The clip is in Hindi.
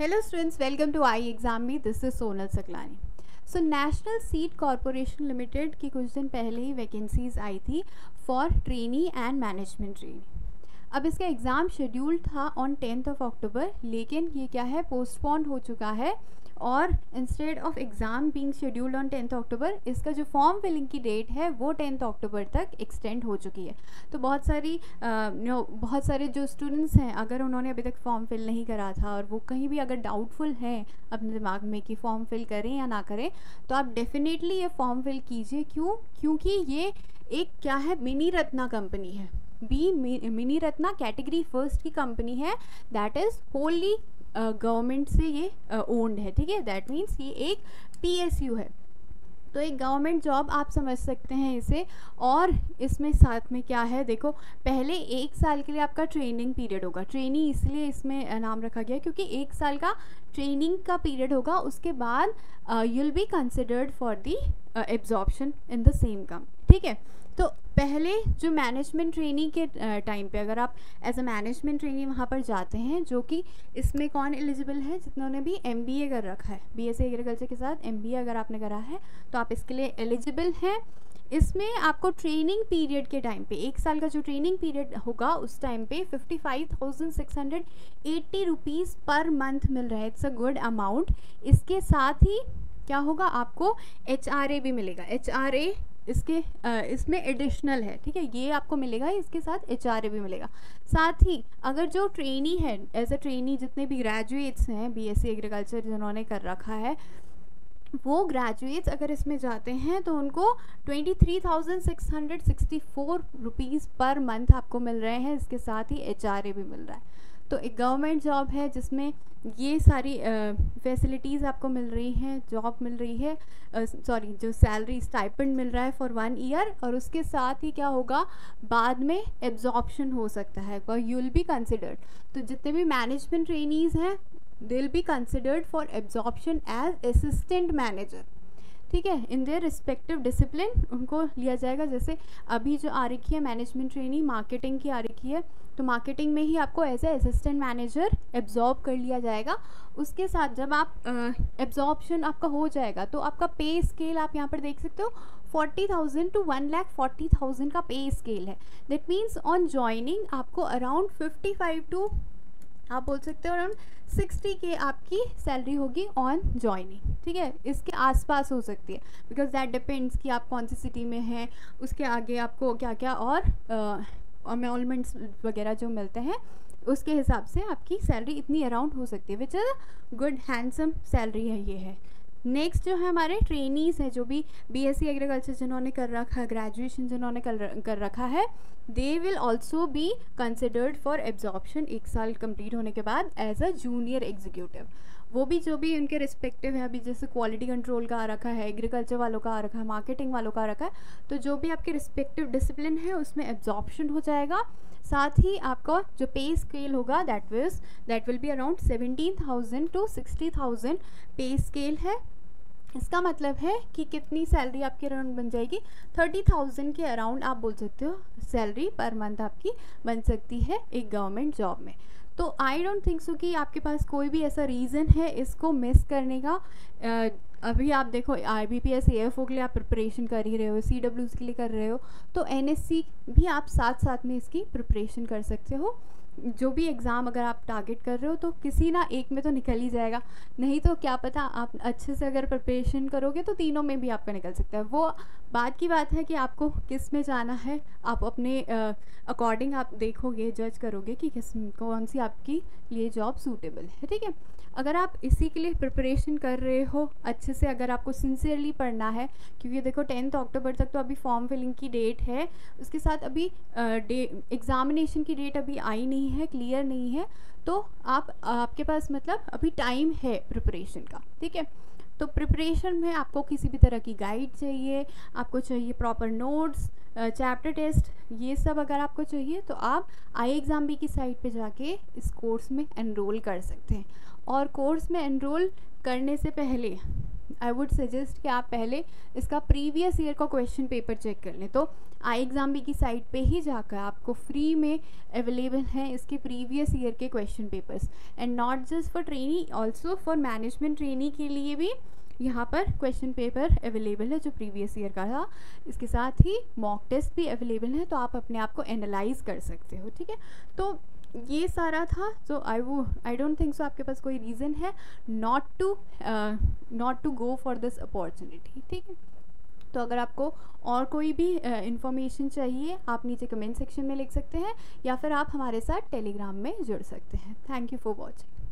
Hello students, welcome to iExamBee. This is Sonal. So National Seed Corporation Limited की कुछ दिन पहले ही वैकेंसीज़ आई थी for trainee and management trainee. अब इसका एग्ज़ाम शेड्यूल था ऑन 10th of October, लेकिन ये क्या है पोस्टपोन हो चुका है और instead of exam being scheduled on 10th October, इसका जो फॉर्म फिलिंग की डेट है वो 10th October तक एक्सटेंड हो चुकी है. तो बहुत सारे जो स्टूडेंट्स हैं, अगर उन्होंने अभी तक फॉर्म फिल नहीं करा था और वो कहीं भी अगर डाउटफुल हैं अपने दिमाग में कि फॉर्म फिल करें या ना करें, तो आप डेफिनेटली ये फॉर्म फिल कीजिए. क्योंकि ये एक क्या है मिनी रत्ना कंपनी है, मिनी रत्ना कैटेगरी फर्स्ट की कंपनी है. दैट इज़ होली गवर्नमेंट से ये ओन्ड है, ठीक है. दैट मीन्स ये एक PSU है, तो एक गवर्नमेंट जॉब आप समझ सकते हैं इसे. और इसमें साथ में क्या है, देखो पहले 1 साल के लिए आपका ट्रेनिंग पीरियड होगा. ट्रेनी इसलिए इसमें नाम रखा गया क्योंकि 1 साल का ट्रेनिंग का पीरियड होगा. उसके बाद you will be considered for the absorption in the same कम, ठीक है. तो पहले जो मैनेजमेंट ट्रेनी के टाइम पे अगर आप एज अ मैनेजमेंट ट्रेनी वहाँ पर जाते हैं, जो कि इसमें कौन एलिजिबल है, जिन्होंने भी MBA कर रखा है, BSc एग्रीकल्चर के साथ MBA अगर आपने करा है तो आप इसके लिए एलिजिबल हैं. इसमें आपको ट्रेनिंग पीरियड के टाइम पे 1 साल का जो ट्रेनिंग पीरियड होगा उस टाइम पे 55,680 रुपीज़ पर मंथ मिल रहा है. It's a good amount. इसके साथ ही क्या होगा, आपको HRA भी मिलेगा. HRA इसमें एडिशनल है, ठीक है. ये आपको मिलेगा, इसके साथ HRA भी मिलेगा. साथ ही अगर जो ट्रेनी है, एज अ ट्रेनी जितने भी ग्रेजुएट्स हैं BSc एग्रीकल्चर जिन्होंने कर रखा है, वो ग्रेजुएट्स अगर इसमें जाते हैं तो उनको 23,664 रुपीज़ पर मंथ आपको मिल रहे हैं. इसके साथ ही HRA भी मिल रहा है. तो एक गवर्नमेंट जॉब है जिसमें ये सारी फैसिलिटीज़ आपको मिल रही हैं, जॉब मिल रही है, जो सैलरी स्टाइपेंड मिल रहा है फॉर 1 ईयर. और उसके साथ ही क्या होगा, बाद में एब्जॉर्प्शन हो सकता है और यू विल बी कंसिडर्ड. तो जितने भी मैनेजमेंट ट्रेनीज हैं they will be considered for absorption as assistant manager, ठीक है. इन देयर रिस्पेक्टिव डिसिप्लिन उनको लिया जाएगा. जैसे अभी जो आ रखी है मैनेजमेंट ट्रेनी मार्केटिंग की आ रखी है, तो मार्केटिंग में ही आपको as a assistant manager absorb कर लिया जाएगा. उसके साथ जब आप एब्जॉर्प्शन आपका हो जाएगा तो आपका पे स्केल आप यहाँ पर देख सकते हो 40,000 to 1,40,000 का पे स्केल है. दैट मीन्स ऑन ज्वाइनिंग आपको अराउंड 60K आपकी सैलरी होगी ऑन जॉइनिंग, ठीक है. इसके आसपास हो सकती है बिकॉज दैट डिपेंड्स कि आप कौन सी सिटी में हैं, उसके आगे आपको क्या क्या और अमेलमेंट्स वगैरह जो मिलते हैं उसके हिसाब से आपकी सैलरी इतनी अराउंड हो सकती है. Which is good handsome salary है ये है. नेक्स्ट जो है हमारे ट्रेनीज़ हैं, जो भी BSc एग्रीकल्चर जिन्होंने कर रखा है, ग्रेजुएशन जिन्होंने कर रखा है, they will also be considered for absorption 1 साल कंप्लीट होने के बाद एज अ जूनियर एग्जीक्यूटिव. वो भी जो भी उनके रिस्पेक्टिव है, अभी जैसे क्वालिटी कंट्रोल का आ रखा है, एग्रीकल्चर वालों का आ रखा है, मार्केटिंग वालों का आ रखा है, तो जो भी आपके रिस्पेक्टिव डिसिप्लिन है उसमें एब्जॉर्प्शन हो जाएगा. साथ ही आपका जो पे स्केल होगा that will be around 17,000 to 60,000 पे स्केल है. इसका मतलब है कि कितनी सैलरी आपके अराउंड बन जाएगी, 30,000 के अराउंड आप बोल सकते हो सैलरी पर मंथ आपकी बन सकती है एक गवर्नमेंट जॉब में. तो आई डोंट थिंक सो कि आपके पास कोई भी ऐसा रीज़न है इसको मिस करने का. अभी आप देखो IBPS AFO के लिए आप प्रिपरेशन कर ही रहे हो, CWC के लिए कर रहे हो, तो NSC भी आप साथ में इसकी प्रिपरेशन कर सकते हो. जो भी एग्ज़ाम अगर आप टारगेट कर रहे हो तो किसी ना एक में तो निकल ही जाएगा, नहीं तो क्या पता आप अच्छे से अगर प्रिपरेशन करोगे तो तीनों में भी आपका निकल सकता है. वो बात की बात है कि आपको किस में जाना है, आप अपने अकॉर्डिंग आप देखोगे, जज करोगे कि कौन सी आपकी लिए जॉब सूटेबल है, ठीक है. अगर आप इसी के लिए प्रिपरेशन कर रहे हो अच्छे से, अगर आपको सिंसियरली पढ़ना है, क्योंकि देखो 10th October तक तो अभी फॉर्म फिलिंग की डेट है, उसके साथ अभी एग्ज़ामिनेशन की डेट अभी आई नहीं है, क्लियर नहीं है, तो आपके पास मतलब अभी टाइम है प्रिपरेशन का, ठीक है. तो प्रिपरेशन में आपको किसी भी तरह की गाइड चाहिए, आपको चाहिए प्रॉपर नोट्स, चैप्टर टेस्ट, ये सब अगर आपको चाहिए तो आप iExamBee की साइट पे जाके इस कोर्स में एनरोल कर सकते हैं. और कोर्स में एनरोल करने से पहले आई वुड सजेस्ट कि आप पहले इसका प्रीवियस ईयर का क्वेश्चन पेपर चेक कर लें। तो आई एग्ज़ाम बी की साइट पे ही जाकर आपको फ्री में अवेलेबल हैं इसके प्रीवियस ईयर के question papers, and not just for trainee, also for management trainee के लिए भी यहाँ पर क्वेश्चन पेपर अवेलेबल है जो प्रीवियस ईयर का था। इसके साथ ही मॉक टेस्ट भी अवेलेबल है, तो आप अपने आप को एनालाइज कर सकते हो। ठीक है, तो ये सारा था। सो आई डोंट थिंक सो आपके पास कोई रीज़न है not to go for this opportunity. ठीक है, तो अगर आपको और कोई भी इंफॉर्मेशन चाहिए आप नीचे कमेंट सेक्शन में लिख सकते हैं, या फिर आप हमारे साथ टेलीग्राम में जुड़ सकते हैं। Thank you for watching.